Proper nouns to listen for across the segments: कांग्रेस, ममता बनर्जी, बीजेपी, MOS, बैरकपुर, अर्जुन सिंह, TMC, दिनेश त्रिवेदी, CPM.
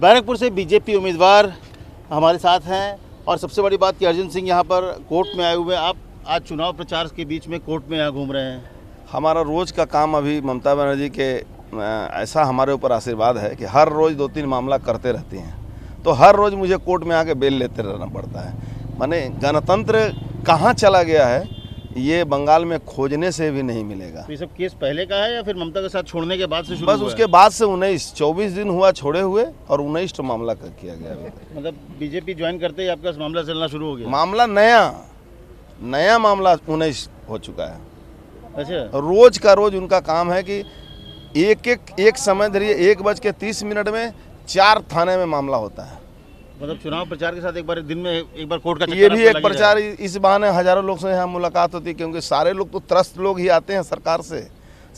बैरकपुर से बीजेपी उम्मीदवार हमारे साथ हैं और सबसे बड़ी बात कि अर्जुन सिंह यहाँ पर कोर्ट में आए हुए हैं। आप आज चुनाव प्रचार के बीच में कोर्ट में यहाँ घूम रहे हैं। हमारा रोज़ का काम अभी ममता बनर्जी के ऐसा हमारे ऊपर आशीर्वाद है कि हर रोज़ 2-3 मामला करते रहती हैं, तो हर रोज़ मुझे कोर्ट में आके बेल लेते रहना पड़ता है। माने गणतंत्र कहाँ चला गया है ये बंगाल में खोजने से भी नहीं मिलेगा। ये सब केस पहले का है या फिर ममता के साथ छोड़ने के बाद से शुरू? बस उसके बाद से 24 दिन हुआ छोड़े हुए और 19 मामला किया गया। मतलब बीजेपी ज्वाइन करते ही आपका मामला चलना शुरू हो गया? मामला नया मामला 19 हो चुका है। अच्छा, रोज का रोज उनका काम है कि एक समय धरिए 1:30 में 4 थाने में मामला होता है। मतलब चुनाव प्रचार के साथ एक बार कोर्ट का ये भी एक प्रचार, इस बहाने हजारों लोग से यहाँ मुलाकात होती है क्योंकि सारे लोग तो त्रस्त लोग ही आते हैं सरकार से।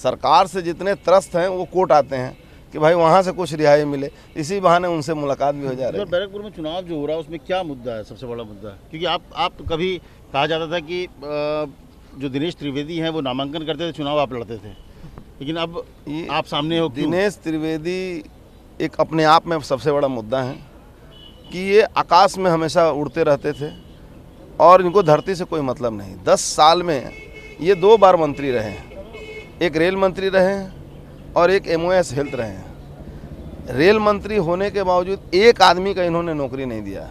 सरकार से जितने त्रस्त हैं वो कोर्ट आते हैं कि भाई वहाँ से कुछ रिहाई मिले, इसी बहाने उनसे मुलाकात भी हो जा रही है। बैरकपुर में चुनाव जो हो रहा है उसमें क्या मुद्दा है, सबसे बड़ा मुद्दा? क्योंकि आप कभी कहा जाता था कि जो दिनेश त्रिवेदी हैं वो नामांकन करते थे, चुनाव आप लड़ते थे, लेकिन अब आप सामने हो। दिनेश त्रिवेदी एक अपने आप में सबसे बड़ा मुद्दा है कि ये आकाश में हमेशा उड़ते रहते थे और इनको धरती से कोई मतलब नहीं। 10 साल में ये 2 बार मंत्री रहे हैं, एक रेल मंत्री रहे हैं और एक MOS हेल्थ रहे हैं। रेल मंत्री होने के बावजूद एक आदमी का इन्होंने नौकरी नहीं दिया।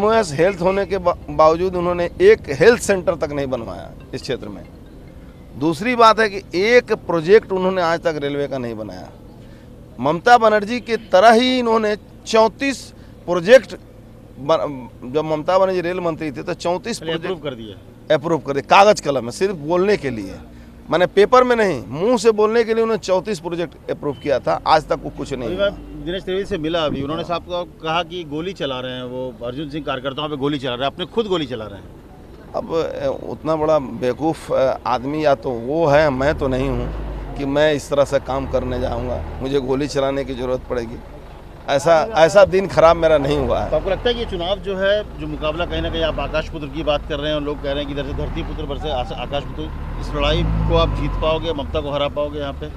MOS हेल्थ होने के बावजूद उन्होंने एक हेल्थ सेंटर तक नहीं बनवाया इस क्षेत्र में। दूसरी बात है कि एक प्रोजेक्ट उन्होंने आज तक रेलवे का नहीं बनाया। ममता बनर्जी की तरह ही इन्होंने 34 प्रोजेक्ट, जब ममता बनर्जी रेल मंत्री थे तो 34 प्रोजेक्ट अप्रूव कर दिया कागज कलम में, सिर्फ बोलने के लिए, माने पेपर में नहीं, मुंह से बोलने के लिए उन्होंने 34 प्रोजेक्ट अप्रूव किया था, आज तक वो कुछ नहीं। दिनेश त्रिवेदी से मिला अभी, उन्होंने साहब को कहा कि गोली चला रहे हैं वो, अर्जुन सिंह कार्यकर्ताओं पर गोली चला रहे हैं, अपने खुद गोली चला रहे हैं। अब उतना बड़ा बेवकूफ़ आदमी या तो वो है, मैं तो नहीं हूँ कि मैं इस तरह से काम करने जाऊँगा, मुझे गोली चलाने की ज़रूरत पड़ेगी। ऐसा दिन खराब मेरा नहीं हुआ है। तो आपको लगता है कि चुनाव जो है, जो मुकाबला कहीं ना कहीं, आप आकाश पुत्र की बात कर रहे हैं और लोग कह रहे हैं कि इधर से धरती पुत्र वर्सेस आकाश पुत्र, इस लड़ाई को आप जीत पाओगे, ममता को हरा पाओगे यहाँ पे?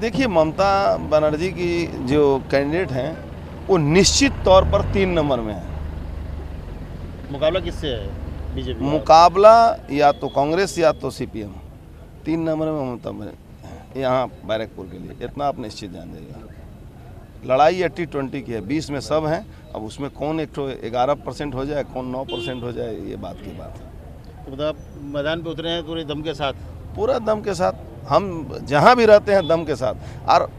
देखिए, ममता बनर्जी की जो कैंडिडेट हैं वो निश्चित तौर पर 3 नंबर में है। मुकाबला किससे है बीजेपी? मुकाबला या तो कांग्रेस या तो CPM। 3 नंबर में ममता बनर्जी यहाँ बैरकपुर के लिए, इतना आप निश्चित जान जाइएगा। लड़ाई 80-20 की है, 20 में सब हैं। अब उसमें कौन 11% हो जाए, कौन 9% हो जाए, ये बात की बात है। तो आप मैदान पे उतरे हैं पूरे दम के साथ? पूरा दम के साथ, हम जहां भी रहते हैं दम के साथ। और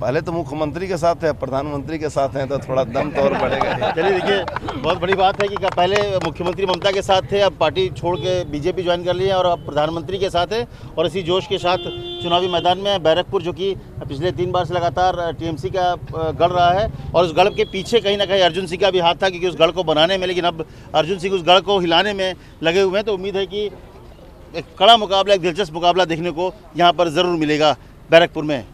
पहले तो मुख्यमंत्री के साथ है, प्रधानमंत्री के साथ हैं, तो थोड़ा दम तो और बढ़ेगा। चलिए, देखिए, बहुत बड़ी बात है कि पहले मुख्यमंत्री ममता के साथ थे, अब पार्टी छोड़ के बीजेपी ज्वाइन कर ली है और अब प्रधानमंत्री के साथ है और इसी जोश के साथ चुनावी मैदान में बैरकपुर, जो कि पिछले 3 बार से लगातार TMC का गढ़ रहा है और उस गढ़ के पीछे कहीं ना कहीं अर्जुन सिंह का भी हाथ था, क्योंकि उस गढ़ को बनाने में, लेकिन अब अर्जुन सिंह उस गढ़ को हिलाने में लगे हुए हैं। तो उम्मीद है कि एक कड़ा मुकाबला, एक दिलचस्प मुकाबला देखने को यहाँ पर ज़रूर मिलेगा बैरकपुर में।